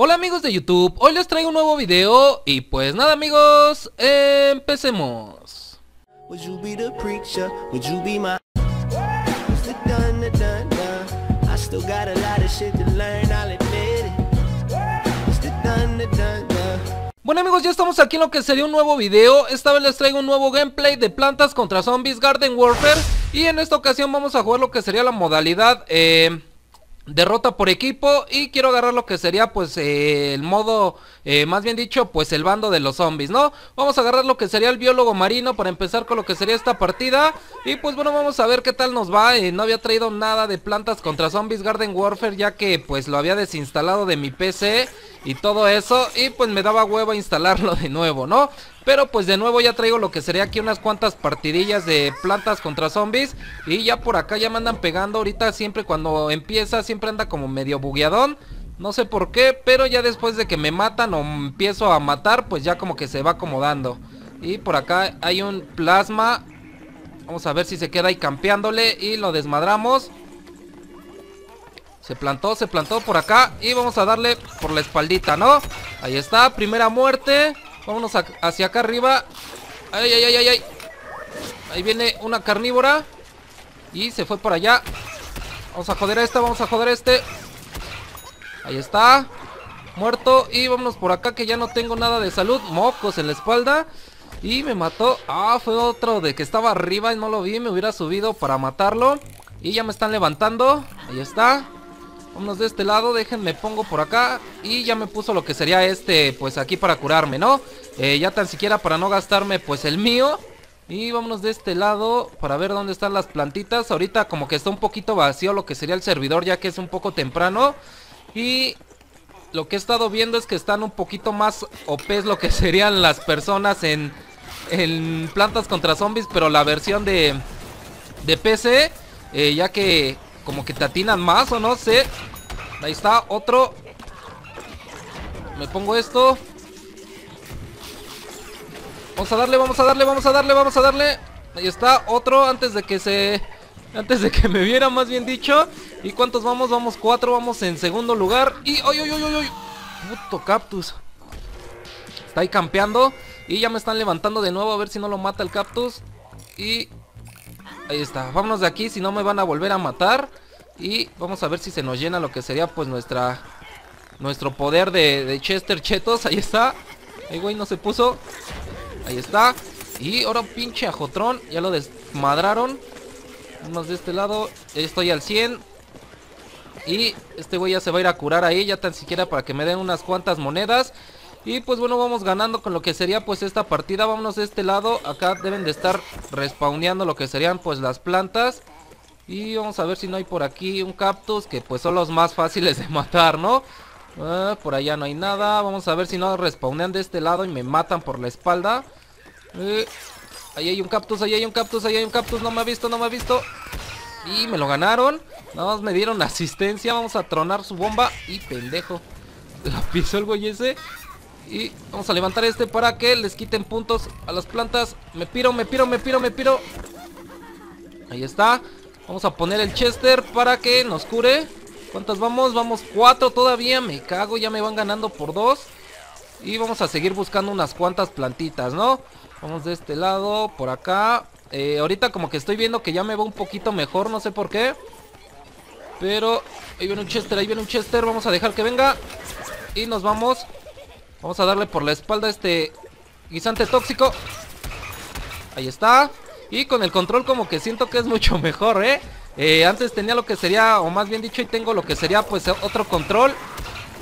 Hola amigos de YouTube, hoy les traigo un nuevo video y pues nada amigos, empecemos. Bueno amigos, ya estamos aquí en lo que sería un nuevo video. Esta vez les traigo un nuevo gameplay de Plantas contra Zombies Garden Warfare. Y en esta ocasión vamos a jugar lo que sería la modalidad derrota por equipo, y quiero agarrar lo que sería pues el modo, más bien dicho pues el bando de los zombies, ¿no? Vamos a agarrar lo que sería el biólogo marino para empezar con lo que sería esta partida. Y pues bueno, vamos a ver qué tal nos va. No había traído nada de Plantas contra Zombies Garden Warfare, ya que pues lo había desinstalado de mi PC y todo eso, y pues me daba hueva instalarlo de nuevo, ¿no? Pero pues de nuevo ya traigo lo que sería aquí unas cuantas partidillas de Plantas contra Zombies. Y ya por acá ya me andan pegando ahorita, siempre cuando empieza siempre anda como medio bugueadón, no sé por qué, pero ya después de que me matan o empiezo a matar, pues ya como que se va acomodando. Y por acá hay un plasma, vamos a ver si se queda ahí campeándole y lo desmadramos. Se plantó por acá y vamos a darle por la espaldita, ¿no? Ahí está, primera muerte. Vámonos hacia acá arriba. Ay, ay, ay, ay, ay. Ahí viene una carnívora y se fue para allá. Vamos a joder a esta, vamos a joder a este. Ahí está, muerto. Y vámonos por acá que ya no tengo nada de salud. Mocos en la espalda. Y me mató. Ah, fue otro de que estaba arriba y no lo vi. Me hubiera subido para matarlo. Y ya me están levantando. Ahí está. Vámonos de este lado, déjenme pongo por acá. Y ya me puso lo que sería este, pues aquí para curarme, ¿no? Ya tan siquiera para no gastarme pues el mío. Y vámonos de este lado para ver dónde están las plantitas. Ahorita como que está un poquito vacío lo que sería el servidor, ya que es un poco temprano. Y lo que he estado viendo es que están un poquito más OPs lo que serían las personas en Plantas contra Zombies, pero la versión de PC, ya que como que te atinan más o no sé. Ahí está, otro. Me pongo esto. Vamos a darle, vamos a darle, vamos a darle, vamos a darle. Ahí está, otro antes de que me viera, más bien dicho. ¿Y cuántos vamos? Vamos 4, vamos en segundo lugar. Y ¡ay, ay, ay, ay! Puto cactus. Está ahí campeando. Y ya me están levantando de nuevo, a ver si no lo mata el cactus. Y ahí está, vámonos de aquí, si no me van a volver a matar. Y vamos a ver si se nos llena lo que sería pues nuestro poder de Chester Chetos. Ahí está, ahí güey no se puso. Ahí está. Y ahora pinche ajotrón, ya lo desmadraron. Vámonos de este lado, estoy al 100. Y este güey ya se va a ir a curar ahí, ya tan siquiera para que me den unas cuantas monedas. Y pues bueno, vamos ganando con lo que sería pues esta partida. Vámonos de este lado, acá deben de estar respawneando lo que serían pues las plantas. Y vamos a ver si no hay por aquí un cactus, que pues son los más fáciles de matar, ¿no? Por allá no hay nada, vamos a ver si no respawnean de este lado y me matan por la espalda. Ahí hay un cactus, ahí hay un cactus, ahí hay un cactus, no me ha visto, no me ha visto. Y me lo ganaron, nada más me dieron asistencia, vamos a tronar su bomba. Y pendejo, la pisó el güey ese. Y vamos a levantar este para que les quiten puntos a las plantas. Me piro, me piro, me piro, me piro. Ahí está. Vamos a poner el Chester para que nos cure. ¿Cuántas vamos? Vamos 4 todavía. Me cago, ya me van ganando por 2. Y vamos a seguir buscando unas cuantas plantitas, ¿no? Vamos de este lado, por acá. Ahorita como que estoy viendo que ya me va un poquito mejor, no sé por qué. Pero ahí viene un Chester, ahí viene un Chester. Vamos a dejar que venga. Y nos vamos. Vamos a darle por la espalda a este guisante tóxico. Ahí está. Y con el control como que siento que es mucho mejor, ¿eh? Antes tenía lo que sería, o más bien dicho, y tengo lo que sería pues otro control,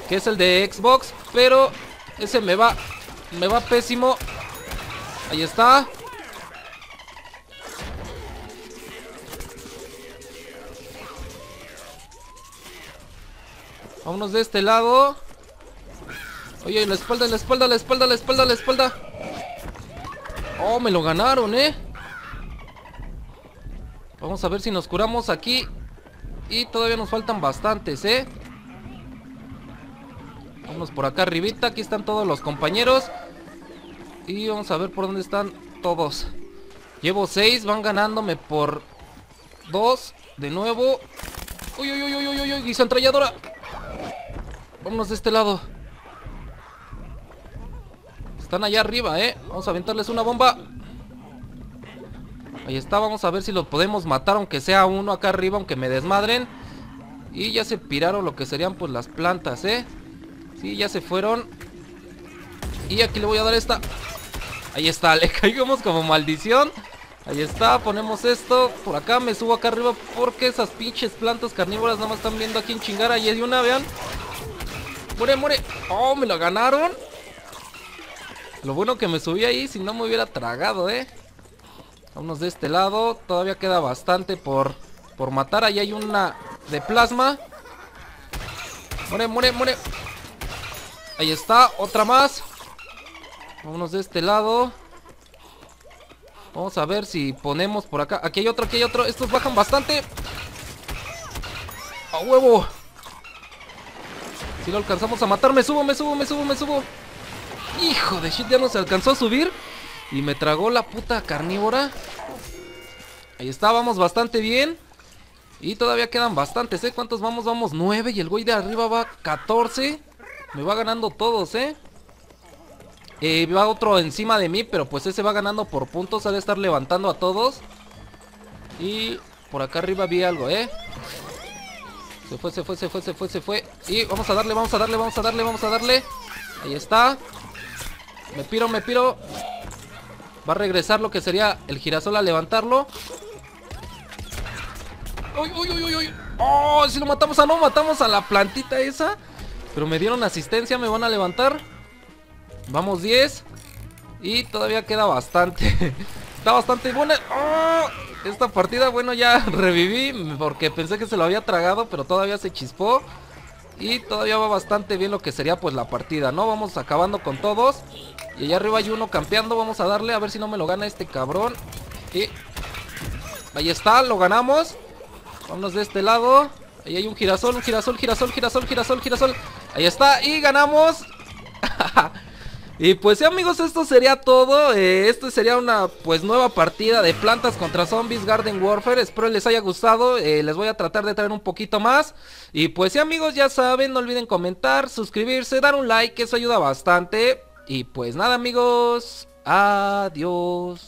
que es el de Xbox, pero ese me va pésimo. Ahí está. Vámonos de este lado. Oye, la espalda, la espalda, la espalda, la espalda, la espalda. Oh, me lo ganaron, Vamos a ver si nos curamos aquí. Y todavía nos faltan bastantes, Vámonos por acá arribita, aquí están todos los compañeros. Y vamos a ver por dónde están todos. Llevo 6, van ganándome por 2 de nuevo. Uy, uy, uy, uy, uy, uy, guisa ametralladora. Vámonos de este lado. Están allá arriba, Vamos a aventarles una bomba. Ahí está, vamos a ver si los podemos matar, aunque sea uno acá arriba, aunque me desmadren. Y ya se piraron lo que serían pues las plantas, Sí, ya se fueron. Y aquí le voy a dar esta. Ahí está, le caigamos como maldición. Ahí está, ponemos esto. Por acá, me subo acá arriba porque esas pinches plantas carnívoras nada más están viendo a quién chingar. Ahí hay una, vean. Muere, muere. Oh, me lo ganaron. Lo bueno que me subí ahí, si no me hubiera tragado, Vámonos de este lado. Todavía queda bastante por matar. Ahí hay una de plasma. Muere, muere, muere. Ahí está, otra más. Vámonos de este lado. Vamos a ver si ponemos por acá. Aquí hay otro, aquí hay otro. Estos bajan bastante. ¡A huevo! Si lo alcanzamos a matar, me subo, me subo, me subo, me subo. Hijo de shit, ya no se alcanzó a subir. Y me tragó la puta carnívora. Ahí está, vamos bastante bien. Y todavía quedan bastantes, ¿Cuántos vamos? Vamos 9 y el güey de arriba va 14. Me va ganando todos, va otro encima de mí, pero pues ese va ganando por puntos. Ha de estar levantando a todos. Y por acá arriba vi algo, Se fue, se fue, se fue, se fue, se fue. Y vamos a darle, vamos a darle, vamos a darle, vamos a darle. Ahí está. Me piro, me piro. Va a regresar lo que sería el girasol a levantarlo. ¡Uy, uy, uy, uy, uy! ¡Oh! Si lo matamos a no, matamos a la plantita esa. Pero me dieron asistencia, me van a levantar. Vamos 10. Y todavía queda bastante. Está bastante buena. ¡Oh! Esta partida, bueno, ya reviví porque pensé que se lo había tragado, pero todavía se chispó. Y todavía va bastante bien lo que sería pues la partida, ¿no? Vamos acabando con todos. Y allá arriba hay uno campeando. Vamos a darle a ver si no me lo gana este cabrón. Y ahí está, lo ganamos. Vámonos de este lado. Ahí hay un girasol, un girasol, girasol, girasol, girasol, girasol. Ahí está, y ganamos. Y pues sí, amigos, esto sería todo. Esto sería una pues nueva partida de Plantas contra Zombies Garden Warfare. Espero les haya gustado. Les voy a tratar de traer un poquito más. Y pues sí, amigos, ya saben, no olviden comentar, suscribirse, dar un like, que eso ayuda bastante. Y pues nada, amigos, adiós.